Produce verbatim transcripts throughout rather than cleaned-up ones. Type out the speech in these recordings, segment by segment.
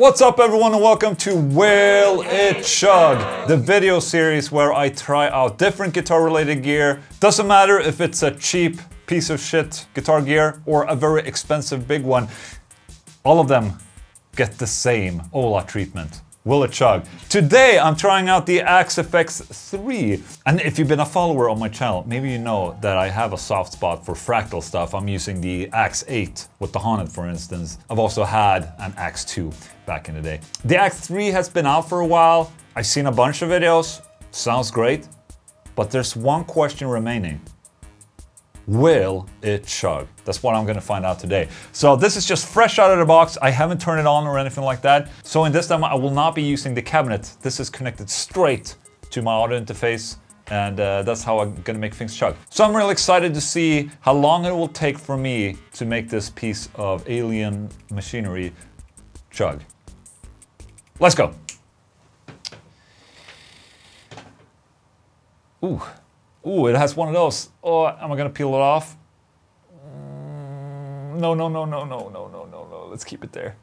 What's up everyone and welcome to Will It Chug, the video series where I try out different guitar related gear. Doesn't matter if it's a cheap piece of shit guitar gear or a very expensive big one, all of them get the same Ola treatment. Will it chug? Today I'm trying out the Axe F X three, and if you've been a follower on my channel, maybe you know that I have a soft spot for fractal stuff. I'm using the Axe eight with the Haunted, for instance. I've also had an Axe two back in the day. The Axe three has been out for a while. I've seen a bunch of videos. Sounds great, but there's one question remaining. Will it chug? That's what I'm gonna find out today. So this is just fresh out of the box. I haven't turned it on or anything like that. So in this demo, I will not be using the cabinet. This is connected straight to my audio interface, and uh, that's how I'm gonna make things chug. So I'm really excited to see how long it will take for me to make this piece of alien machinery chug. Let's go. Ooh. Ooh, it has one of those. Oh, am I gonna peel it off? No, no, no, no, no, no, no, no, no. Let's keep it there.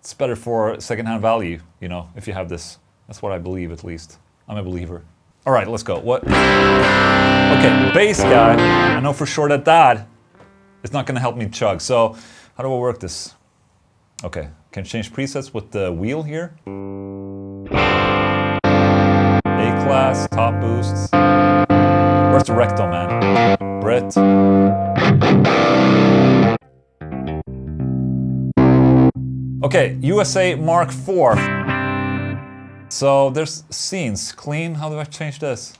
It's better for secondhand value, you know, if you have this. That's what I believe, at least. I'm a believer. All right, let's go. What? Okay, bass guy. I know for sure that that is not gonna help me chug. So, how do I work this? Okay, can change presets with the wheel here. A-class, top boosts. Where's the Recto, man? Brett. Okay, U S A Mark four. So there's scenes. Clean, how do I change this?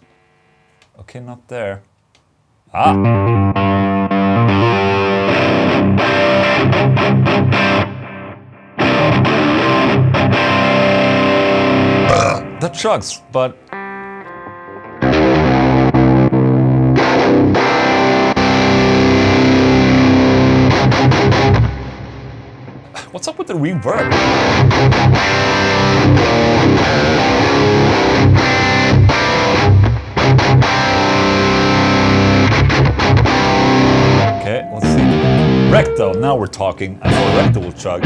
Okay, not there. Ah! That chugs, but... What's up with the reverb? Okay, let's see. Recto, now we're talking. I know Recto will chug.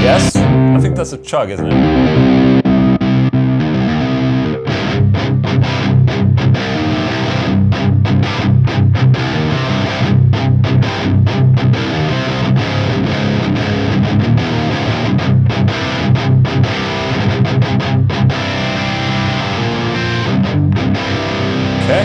Yes, I think that's a chug, isn't it? Okay.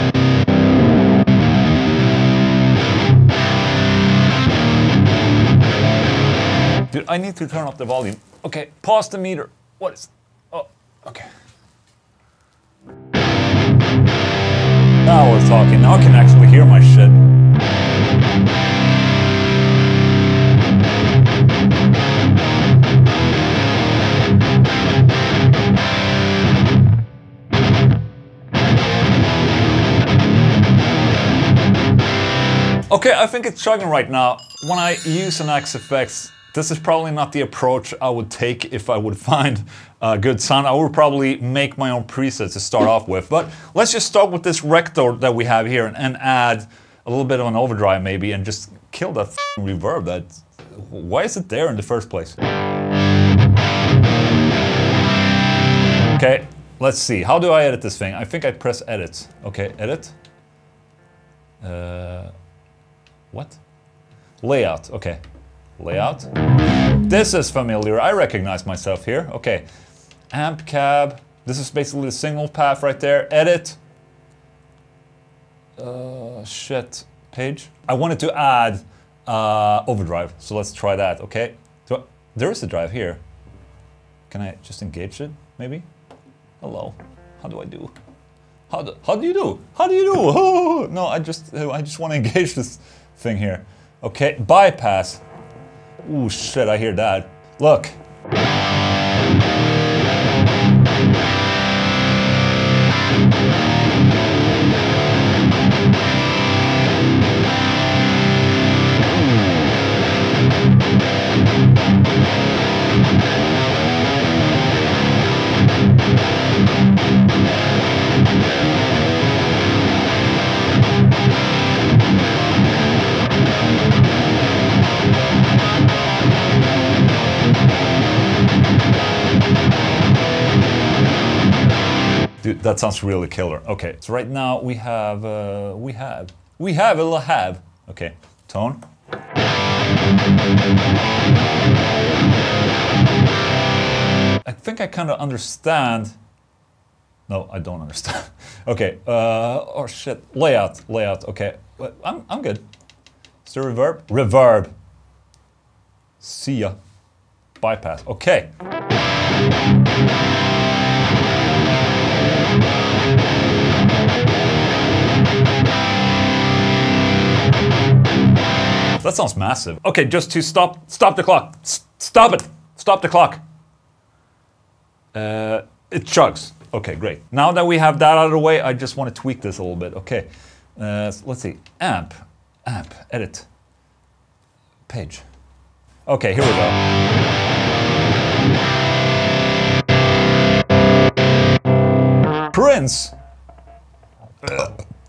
Dude, I need to turn up the volume. Okay, pause the meter. What is... Oh, okay. Now we're talking. Now I can actually hear my shit. Okay, I think it's chugging right now. When I use an Axe F X, this is probably not the approach I would take if I would find a good sound. I would probably make my own presets to start off with, but let's just start with this Recto that we have here and, and add a little bit of an overdrive maybe and just kill that f***ing reverb. That, why is it there in the first place? Okay, let's see. How do I edit this thing? I think I press edit. Okay, edit. Uh, what? Layout, okay. Layout. This is familiar. I recognize myself here. Okay. Amp cab. This is basically the signal path right there. Edit. Uh, shit. Page. I wanted to add uh, overdrive, so let's try that. Okay. So there is a drive here. Can I just engage it? Maybe. Hello. How do I do? How do How do you do? How do you do? Oh, no, I just I just want to engage this thing here. Okay. Bypass. Ooh, shit, I hear that. Look. That sounds really killer. Okay, so right now we have, uh, we have, we have a lahab. Okay, tone. I think I kind of understand. No, I don't understand. Okay, uh, oh shit, layout, layout. Okay, I'm, I'm good. Is there reverb? Reverb. See ya. Bypass. Okay. That sounds massive. Okay, just to stop, stop the clock. S stop it. Stop the clock. Uh, it chugs. Okay, great. Now that we have that out of the way, I just want to tweak this a little bit. Okay, uh, so let's see. Amp, amp, edit, page. Okay, here we go. Prince!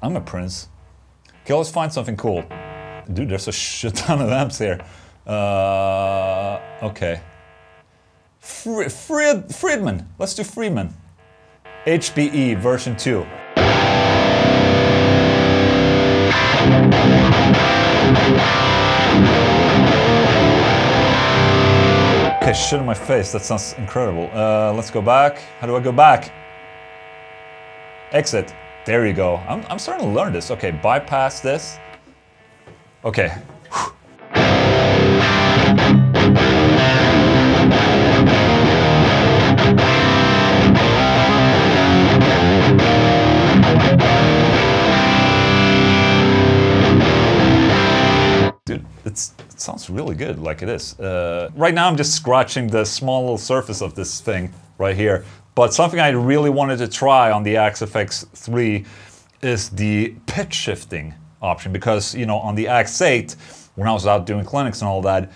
I'm a prince. Okay, let's find something cool. Dude, there's a shit ton of amps here. Uh, okay. Fr Fried Friedman. Let's do Friedman. H P E version two. Okay, shit in my face. That sounds incredible. Uh, let's go back. How do I go back? Exit. There you go. I'm, I'm starting to learn this. Okay, bypass this. Okay. Whew. Dude, it's, it sounds really good, like it is. Uh, right now I'm just scratching the small little surface of this thing right here. But something I really wanted to try on the Axe F X three is the pitch shifting option, because, you know, on the Axe eight, when I was out doing clinics and all that,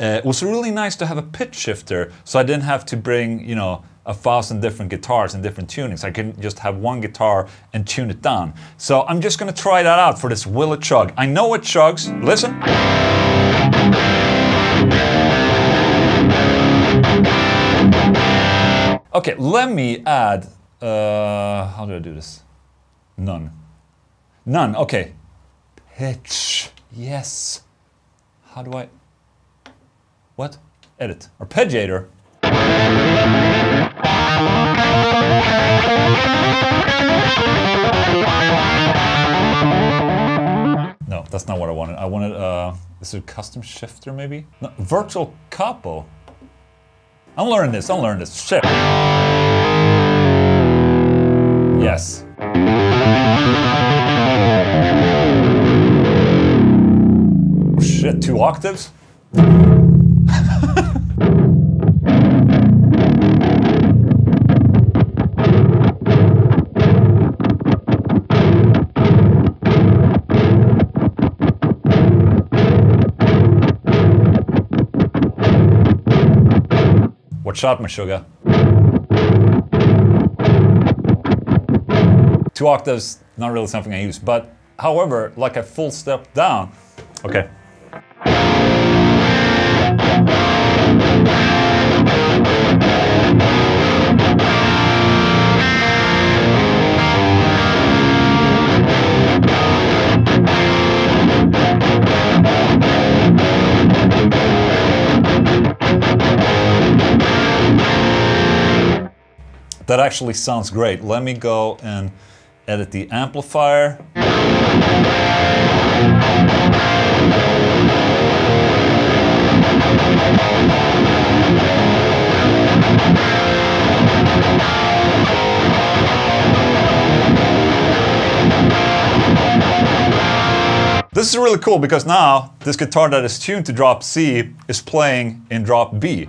uh, it was really nice to have a pitch shifter, so I didn't have to bring, you know, a thousand different guitars and different tunings. I can just have one guitar and tune it down. So I'm just gonna try that out for this Will It Chug. I know it chugs, listen. Okay, let me add, uh, how do I do this? None. None, okay. Pitch, yes. How do I, what? Edit, arpeggiator. No, that's not what I wanted. I wanted, uh, is it a custom shifter maybe? No, virtual capo. I'm learning this, I'm learning this. Shit. Yes. Oh shit, two octaves? Watch out, my sugar. Two octaves, not really something I use, but however, like a full step down. Okay. That actually sounds great. Let me go and edit the amplifier. This is really cool because now this guitar that is tuned to drop C is playing in drop B.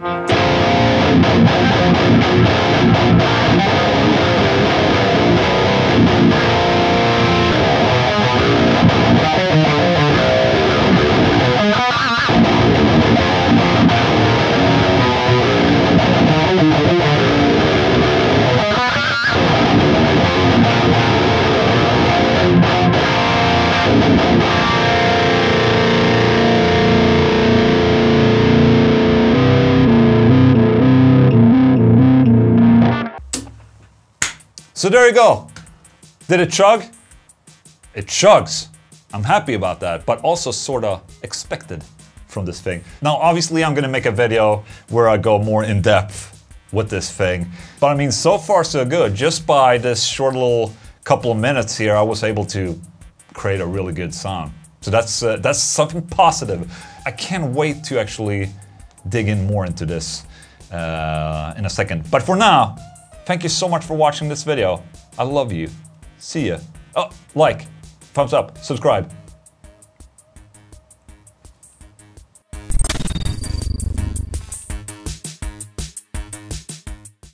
So there you go. Did it chug? It chugs. I'm happy about that, but also sort of expected from this thing. Now, obviously, I'm gonna make a video where I go more in depth with this thing. But I mean, so far so good. Just by this short little couple of minutes here, I was able to create a really good sound. So that's uh, that's something positive. I can't wait to actually dig in more into this uh, in a second. But for now, thank you so much for watching this video. I love you. See ya. Oh, like, thumbs up, subscribe.